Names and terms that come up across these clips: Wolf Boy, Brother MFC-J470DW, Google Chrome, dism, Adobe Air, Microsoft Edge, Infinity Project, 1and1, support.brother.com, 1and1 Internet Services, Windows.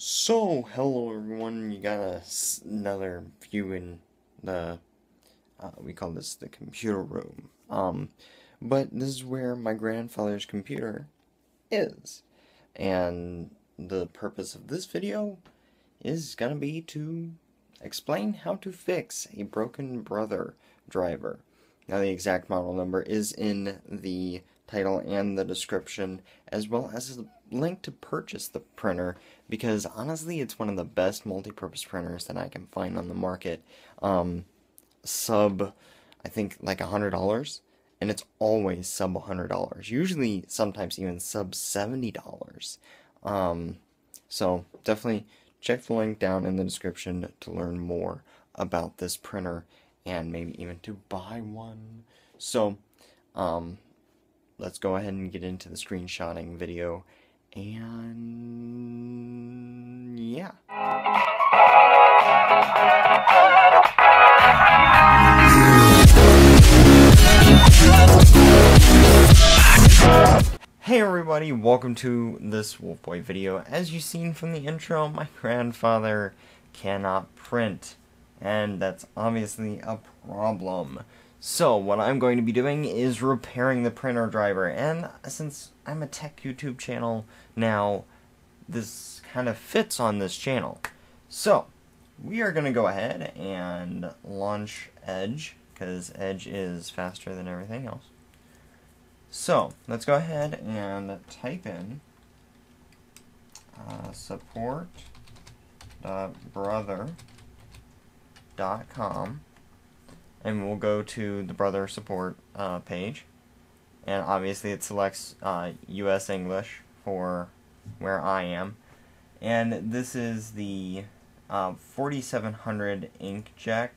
So, hello everyone, you got another view in the, we call this the computer room, but this is where my grandfather's computer is, and the purpose of this video is gonna be to explain how to fix a broken Brother driver. Now the exact model number is in the title and the description, as well as the link to purchase the printer, because honestly it's one of the best multi-purpose printers that I can find on the market, sub I think like $100, and it's always sub $100, usually sometimes even sub $70. So definitely check the link down in the description to learn more about this printer and maybe even to buy one. So let's go ahead and get into the screenshotting video, and yeah. Hey everybody, welcome to this Wolf Boy video. As you've seen from the intro, my grandfather cannot print, and that's obviously a problem. So what I'm going to be doing is repairing the printer driver, and since I'm a tech YouTube channel now, this kind of fits on this channel. So we are going to go ahead and launch Edge, because Edge is faster than everything else. So let's go ahead and type in support.brother.com, and we'll go to the Brother support page, and obviously it selects US English for where I am, and this is the 4700 inkjet,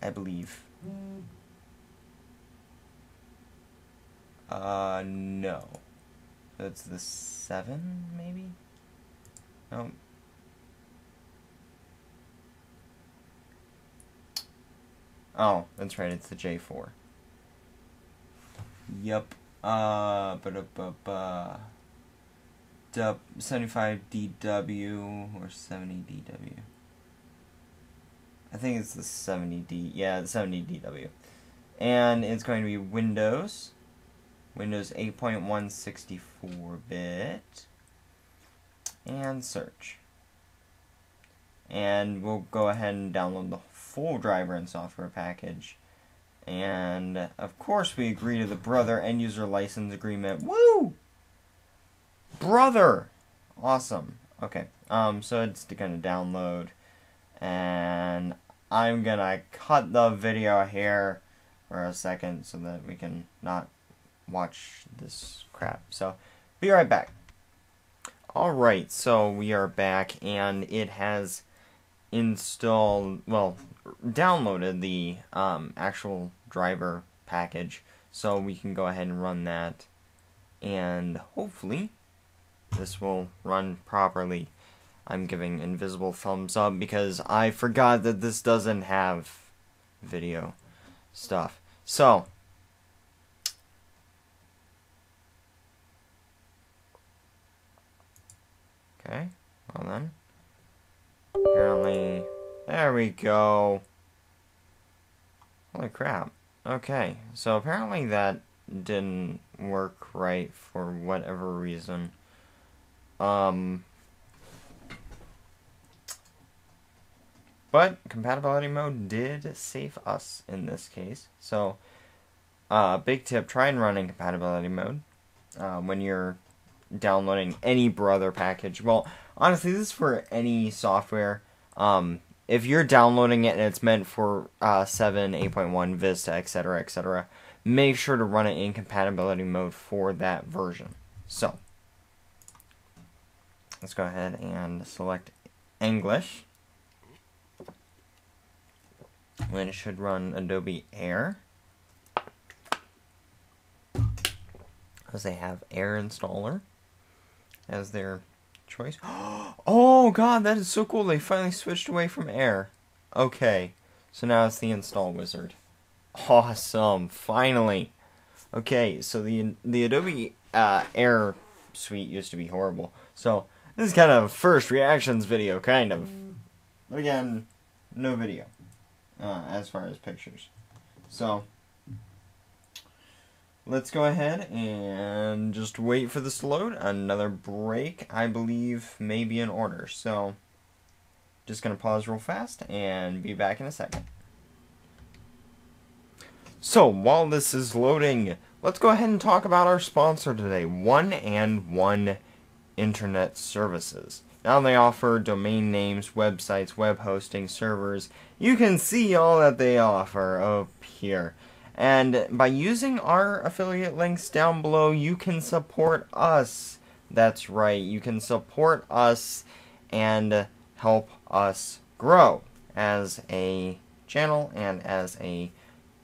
I believe. No, that's the 7 maybe. No. Oh, that's right, it's the J4. Yep. 75DW or 70DW. I think it's the 70D. Yeah, the 70DW. And it's going to be Windows. Windows 8.1 64-bit. And search. And we'll go ahead and download the full driver and software package, and of course we agree to the Brother end user license agreement. Woo! Brother! Awesome. Okay, so it's gonna download, and I'm gonna cut the video here for a second so that we can not watch this crap. So be right back. Alright, so we are back, and it has installed, well, downloaded the actual driver package, so we can go ahead and run that, and hopefully this will run properly. I'm giving invisible thumbs up because I forgot that this doesn't have video stuff. So okay, well then apparently, there we go. Holy crap. Okay, so apparently that didn't work right for whatever reason. But compatibility mode did save us in this case. So, big tip, try and run in compatibility mode when you're downloading any Brother package. Well, honestly, this is for any software. If you're downloading it and it's meant for 7, 8.1, Vista, etc., etc., make sure to run it in compatibility mode for that version. So let's go ahead and select English, and it should run Adobe Air, because they have Air Installer as their choice. Oh god, that is so cool, they finally switched away from Air. Okay, so now it's the install wizard. Awesome, finally. Okay, so the Adobe Air suite used to be horrible. So this is kind of a first reactions video, kind of. But again, no video as far as pictures. So let's go ahead and just wait for this to load. Another break, I believe, may be in order. So just going to pause real fast and be back in a second. So while this is loading, let's go ahead and talk about our sponsor today, 1and1 Internet Services. Now they offer domain names, websites, web hosting, servers. You can see all that they offer up here. And by using our affiliate links down below, you can support us. That's right, you can support us and help us grow as a channel and as a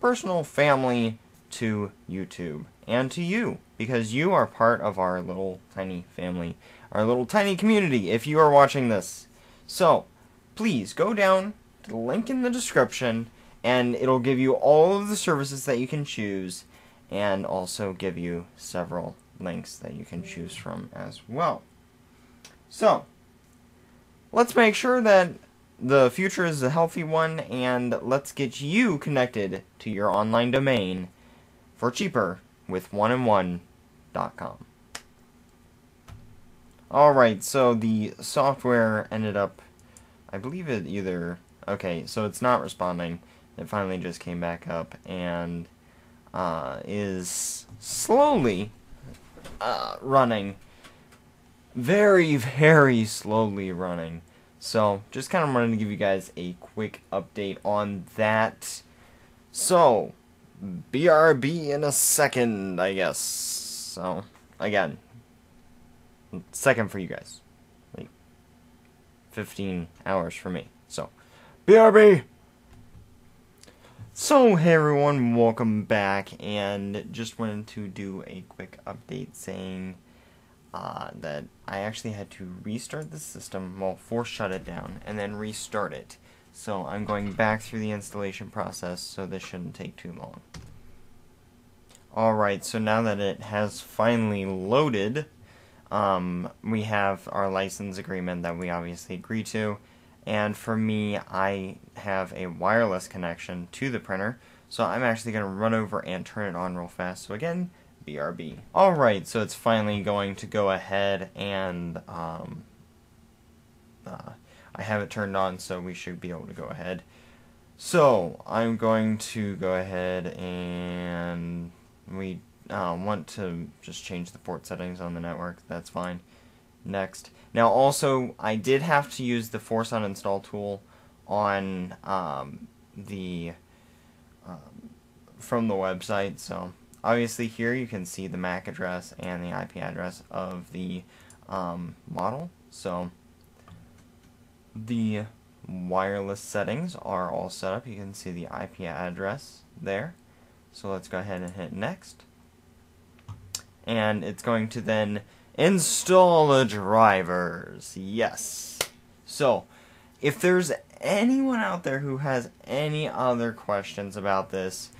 personal family to YouTube and to you, because you are part of our little tiny family, our little tiny community, if you are watching this. So please go down to the link in the description, and it'll give you all of the services that you can choose, and also give you several links that you can choose from as well. So let's make sure that the future is a healthy one, and let's get you connected to your online domain for cheaper with 1and1.com. Alright, so the software ended up, I believe it either, okay, so it's not responding. It finally just came back up and is slowly running. Very, very slowly running. So just kind of wanted to give you guys a quick update on that. So BRB in a second, I guess. So again, second for you guys, like 15 hours for me. So BRB. So hey everyone, welcome back, and just wanted to do a quick update saying that I actually had to restart the system, well, force shut it down, and then restart it. So I'm going back through the installation process, so this shouldn't take too long. Alright, so now that it has finally loaded, we have our license agreement that we obviously agree to. And for me, I have a wireless connection to the printer, so I'm actually going to run over and turn it on real fast. So again, BRB. Alright, so it's finally going to go ahead and I have it turned on, so we should be able to go ahead. So I'm going to go ahead and we want to just change the port settings on the network. That's fine. Next. Now also, I did have to use the force uninstall tool on from the website. So obviously here you can see the MAC address and the IP address of the model. So the wireless settings are all set up. You can see the IP address there. So let's go ahead and hit next. And it's going to then install the drivers. Yes. So if there's anyone out there who has any other questions about this,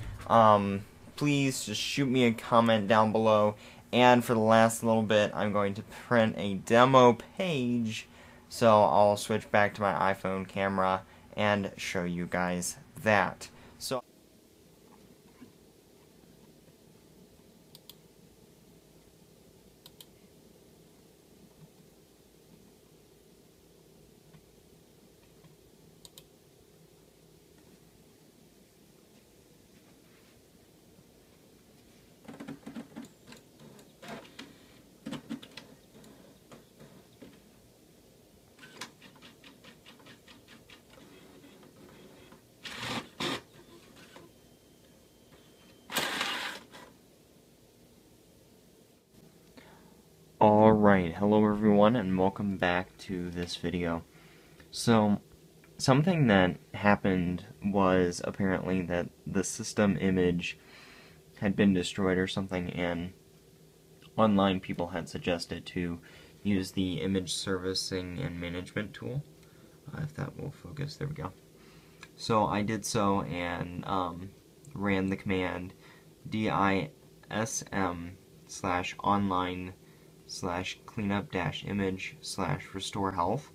please just shoot me a comment down below. And for the last little bit, I'm going to print a demo page, so I'll switch back to my iPhone camera and show you guys that. So alright, hello everyone and welcome back to this video. So, something that happened was apparently that the system image had been destroyed or something, and online people had suggested to use the image servicing and management tool. If that will focus, there we go. So I did so and ran the command dism /online/cleanup-image/restore health,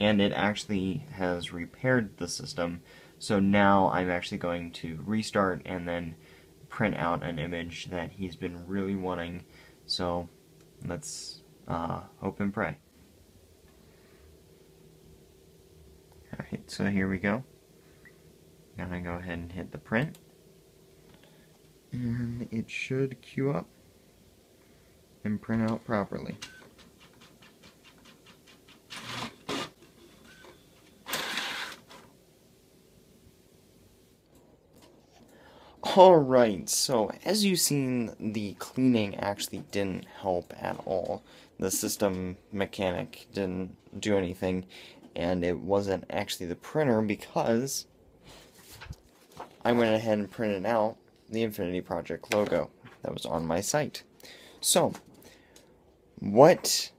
and it actually has repaired the system. So now I'm actually going to restart and then print out an image that he's been really wanting. So let's hope and pray. Alright, so here we go. I'm going to go ahead and hit the print, and it should queue up and print out properly. Alright, so as you've seen, the cleaning actually didn't help at all. The system mechanic didn't do anything, and it wasn't actually the printer, because I went ahead and printed out the Infinity Project logo that was on my site. So, what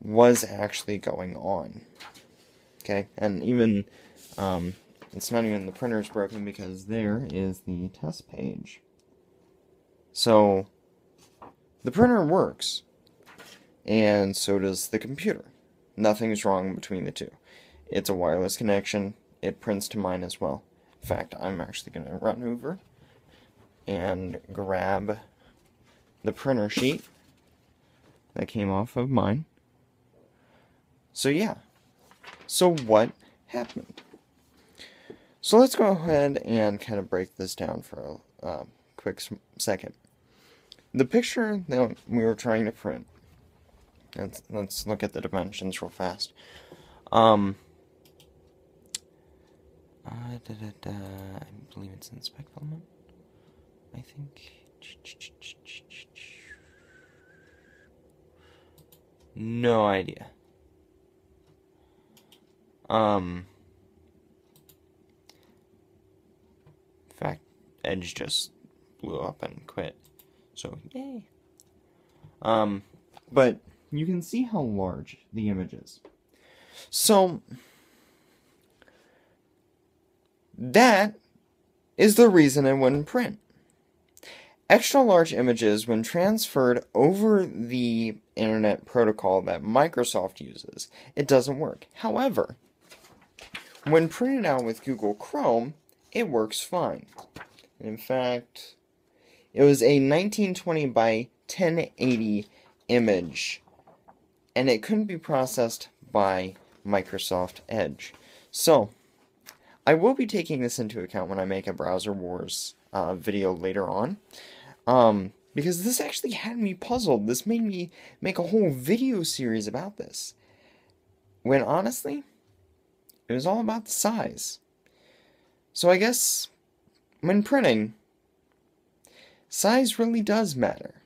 was actually going on? Okay, and even, it's not even the printer's broken, because there is the test page. So, the printer works, and so does the computer. Nothing's wrong between the two. It's a wireless connection, it prints to mine as well. In fact, I'm actually going to run over and grab the printer sheet that came off of mine. So yeah, so what happened? So let's go ahead and kind of break this down for a quick second. The picture that we were trying to print, let's look at the dimensions real fast. I believe it's in spec element, I think. No idea. In fact, Edge just blew up and quit, so yay. But you can see how large the image is. So that is the reason it wouldn't print. Extra large images, when transferred over the internet protocol that Microsoft uses, it doesn't work. However, when printed out with Google Chrome, it works fine. In fact, it was a 1920 by 1080 image, and it couldn't be processed by Microsoft Edge. So, I will be taking this into account when I make a Browser Wars video later on, because this actually had me puzzled. This made me make a whole video series about this, when honestly, it was all about the size. So I guess, when printing, size really does matter.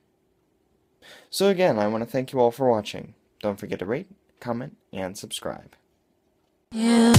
So again, I want to thank you all for watching. Don't forget to rate, comment, and subscribe. Yeah.